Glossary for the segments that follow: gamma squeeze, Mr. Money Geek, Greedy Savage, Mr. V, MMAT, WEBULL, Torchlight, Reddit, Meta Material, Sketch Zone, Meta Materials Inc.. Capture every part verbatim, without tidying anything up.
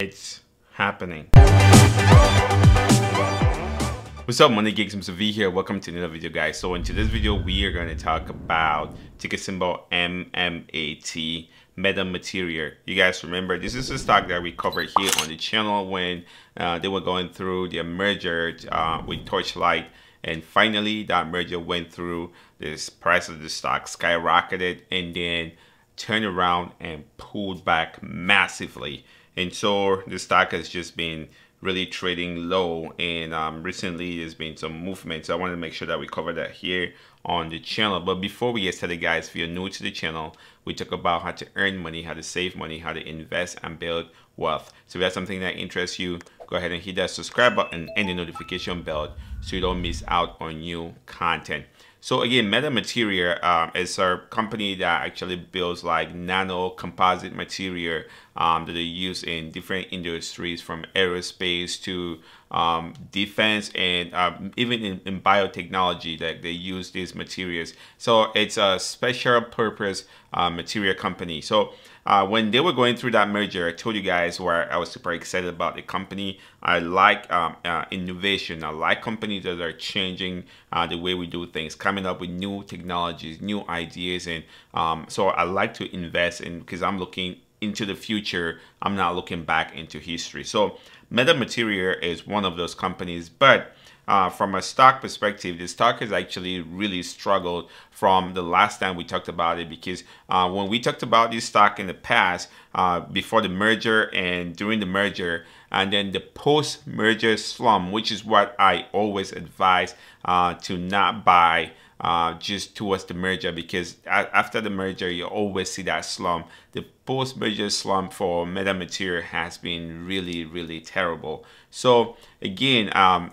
It's happening. What's up, Money Geeks? Mister V here. Welcome to another video, guys. So in today's video, we are going to talk about ticker symbol M M A T, Meta Material. You guys remember, this is a stock that we covered here on the channel when uh, they were going through their merger uh, with Torchlight. And finally, that merger went through. This price of the stock skyrocketed and then turned around and pulled back massively. And so the stock has just been really trading low, and um, recently there's been some movement. So I wanted to make sure that we cover that here on the channel. But before we get started, guys, if you're new to the channel, we talk about how to earn money, how to save money, how to invest and build wealth. So if that's something that interests you, go ahead and hit that subscribe button and the notification bell so you don't miss out on new content. So again, Meta Material um, is a company that actually builds like nano composite material um, that they use in different industries, from aerospace to um, defense, and uh, even in, in biotechnology, like they use these materials. So it's a special purpose uh, material company. So uh, when they were going through that merger, I told you guys where I was super excited about the company. I like um, uh, innovation. I like companies that are changing uh, the way we do things, coming up with new technologies, new ideas. And um, so I like to invest in, because I'm looking into the future. I'm not looking back into history. So Meta Material is one of those companies. But uh, from a stock perspective, the stock has actually really struggled from the last time we talked about it, because uh, when we talked about this stock in the past, uh, before the merger and during the merger, and then the post-merger slump, which is what I always advise uh, to not buy uh, just towards the merger, because after the merger, you always see that slump. The post-merger slump for Meta Material has been really, really terrible. So again, um,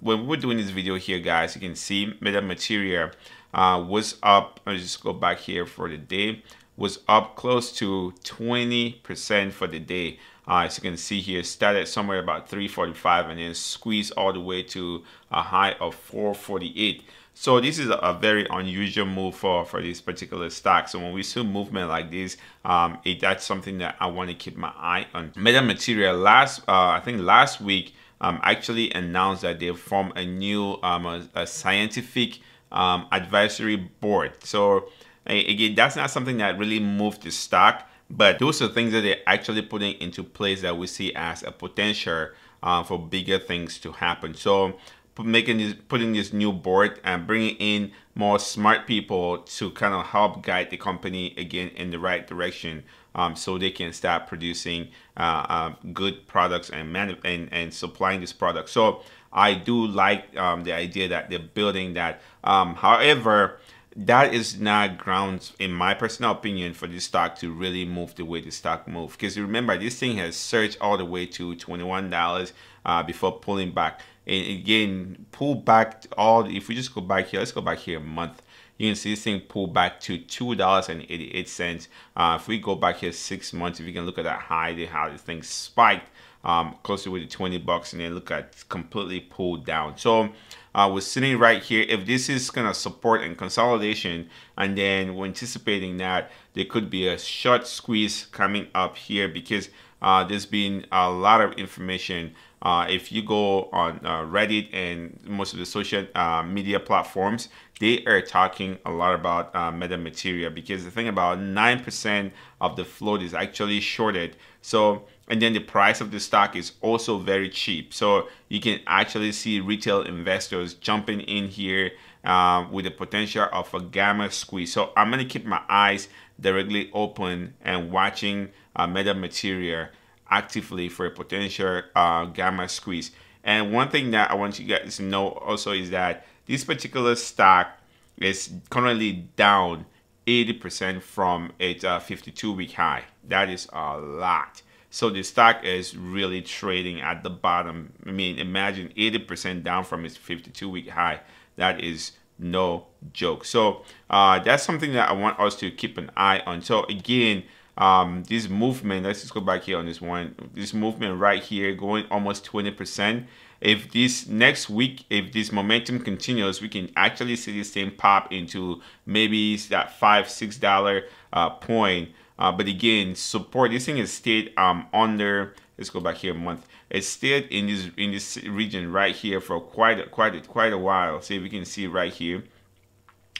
when we're doing this video here, guys, you can see Meta Material uh, was up. I'll just go back here for the day. Was up close to twenty percent for the day. Uh, as you can see here, started somewhere about three forty-five and then squeezed all the way to a high of four forty-eight. So this is a very unusual move for, for this particular stock. So when we see movement like this, um, it, that's something that I want to keep my eye on. Meta Material last, uh, I think last week, um, actually announced that they formed a new um, a, a scientific um, advisory board. So again, that's not something that really moved the stock, but those are things that they're actually putting into place that we see as a potential uh, for bigger things to happen. So making this, putting this new board and bringing in more smart people to kind of help guide the company again in the right direction, um, so they can start producing uh, uh, good products and, manu and and supplying this product. So I do like um, the idea that they're building that. Um, however, that is not grounds, in my personal opinion, for this stock to really move the way the stock moved. Because remember, this thing has surged all the way to twenty-one dollars uh, before pulling back. And again, pull back all, if we just go back here, let's go back here a month. You can see this thing pull back to two dollars and eighty-eight cents. Uh, if we go back here six months, if you can look at that high, how this thing spiked um, closer with the twenty bucks, and then look at completely pulled down. So uh, we're sitting right here. If this is gonna support and consolidation, and then we're anticipating that there could be a short squeeze coming up here, because uh, there's been a lot of information. Uh, if you go on uh, Reddit and most of the social uh, media platforms, they are talking a lot about uh, Meta Material, because the thing about nine percent of the float is actually shorted. So, and then the price of the stock is also very cheap. So you can actually see retail investors jumping in here uh, with the potential of a gamma squeeze. So I'm gonna keep my eyes directly open and watching uh, Meta Material actively for a potential uh, gamma squeeze. And one thing that I want you guys to know also is that this particular stock is currently down eighty percent from its uh, fifty-two week high. That is a lot. So the stock is really trading at the bottom. I mean, imagine eighty percent down from its fifty-two week high. That is no joke. So uh, that's something that I want us to keep an eye on. So again, Um, this movement, let's just go back here on this one, this movement right here going almost twenty percent. If this next week, if this momentum continues, we can actually see this thing pop into maybe that five, six dollar uh, point. Uh, but again, support, this thing has stayed um, under Let's go back here a month. It stayed in this in this region right here for quite quite quite a while. See if you can see right here.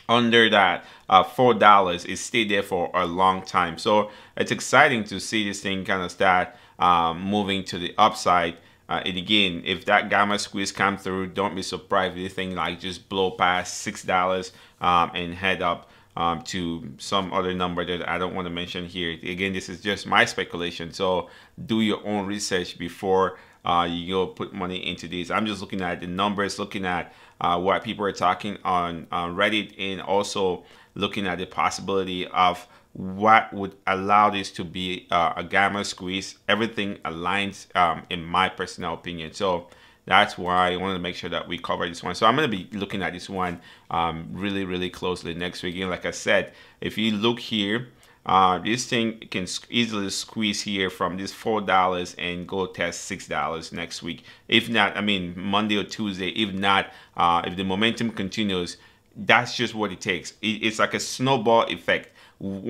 Under that uh, four dollars, it stayed there for a long time. So it's exciting to see this thing kind of start um, moving to the upside. Uh, and again, if that gamma squeeze comes through, don't be surprised if this thing like just blow past six dollars um, and head up um, to some other number that I don't want to mention here. Again, this is just my speculation. So do your own research before Uh, you go put money into these. I'm just looking at the numbers, looking at uh, what people are talking on uh, Reddit, and also looking at the possibility of what would allow this to be uh, a gamma squeeze. Everything aligns um, in my personal opinion. So that's why I wanted to make sure that we cover this one. So I'm going to be looking at this one um, really, really closely next week. And like I said, if you look here, Uh, this thing can easily squeeze here from this four dollars and go test six dollars next week. If not, I mean, Monday or Tuesday, if not, uh, if the momentum continues, that's just what it takes. It, it's like a snowball effect.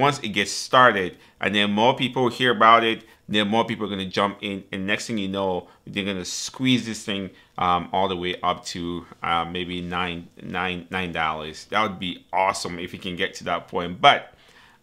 Once it gets started and then more people hear about it, then more people are going to jump in. And next thing you know, they're going to squeeze this thing um, all the way up to uh, maybe nine, nine, nine dollars. That would be awesome if you can get to that point. But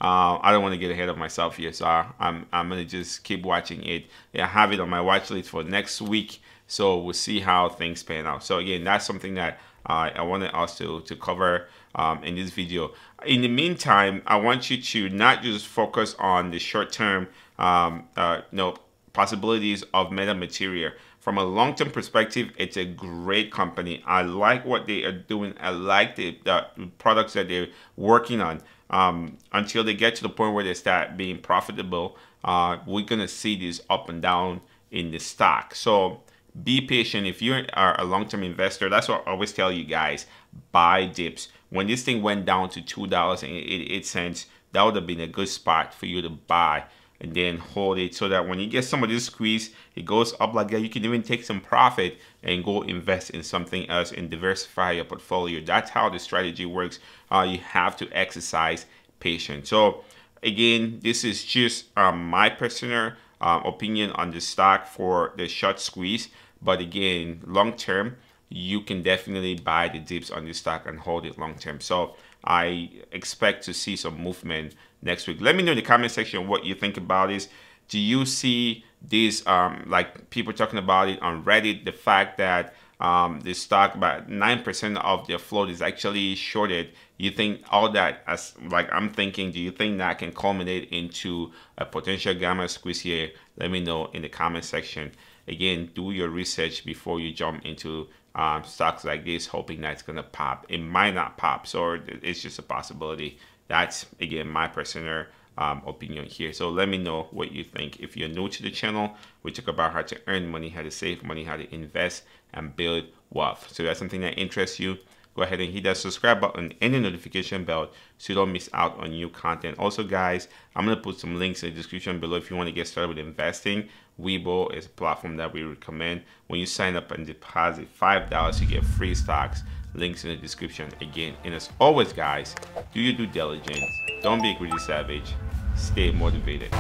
Uh, I don't want to get ahead of myself here, so I, I'm, I'm going to just keep watching it. I have it on my watch list for next week, so we'll see how things pan out. So again, that's something that uh, I wanted us to, to cover um, in this video. In the meantime, I want you to not just focus on the short-term um, uh, no, possibilities of Meta Materials. From a long-term perspective, it's a great company. I like what they are doing. I like the, the products that they're working on. Um, until they get to the point where they start being profitable, uh, we're going to see this up and down in the stock. So be patient. If you are a long-term investor, that's what I always tell you guys, buy dips. When this thing went down to two dollars and eighty-eight cents, that would have been a good spot for you to buy and then hold it so that when you get some of this squeeze, it goes up like that. You can even take some profit and go invest in something else and diversify your portfolio. That's how the strategy works. Uh, you have to exercise patience. So again, this is just um, my personal uh, opinion on the stock for the short squeeze. But again, long term, you can definitely buy the dips on this stock and hold it long term. So I expect to see some movement next week. Let me know in the comment section what you think about this. Do you see these, um, like people talking about it on Reddit, the fact that um, this stock, about nine percent of their float is actually shorted? You think all that, as like I'm thinking, do you think that can culminate into a potential gamma squeeze here? Let me know in the comment section. Again, do your research before you jump into um, stocks like this, hoping that it's gonna pop. It might not pop, so it's just a possibility. That's, again, my personal um, opinion here. So let me know what you think. If you're new to the channel, we talk about how to earn money, how to save money, how to invest, and build wealth. So if that's something that interests you, go ahead and hit that subscribe button and the notification bell so you don't miss out on new content. Also, guys, I'm going to put some links in the description below if you want to get started with investing. WEBULL is a platform that we recommend. When you sign up and deposit five dollars, you get free stocks. Links in the description again. And as always, guys, do your due diligence. Don't be a greedy savage. Stay motivated.